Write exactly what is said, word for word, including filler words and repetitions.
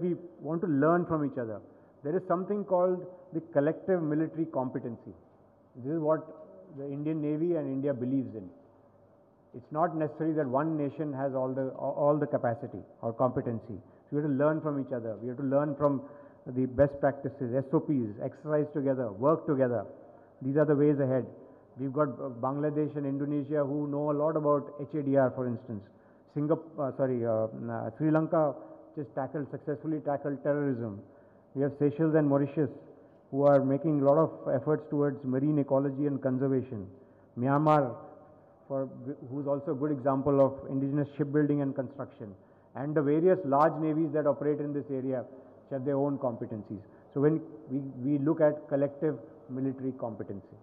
We want to learn from each other. There is something called the collective military competency. This is what the Indian Navy and India believes in. It's not necessary that one nation has all the, all the capacity or competency. So we have to learn from each other. We have to learn from the best practices, S O Ps, exercise together, work together. These are the ways ahead. We've got Bangladesh and Indonesia who know a lot about H A D R, for instance. Singapore, uh, sorry, uh, uh, Sri Lanka just tackled, successfully tackled terrorism. We have Seychelles and Mauritius who are making a lot of efforts towards marine ecology and conservation. Myanmar, for, who's also a good example of indigenous shipbuilding and construction. And the various large navies that operate in this area have their own competencies. So when we, we look at collective military competency.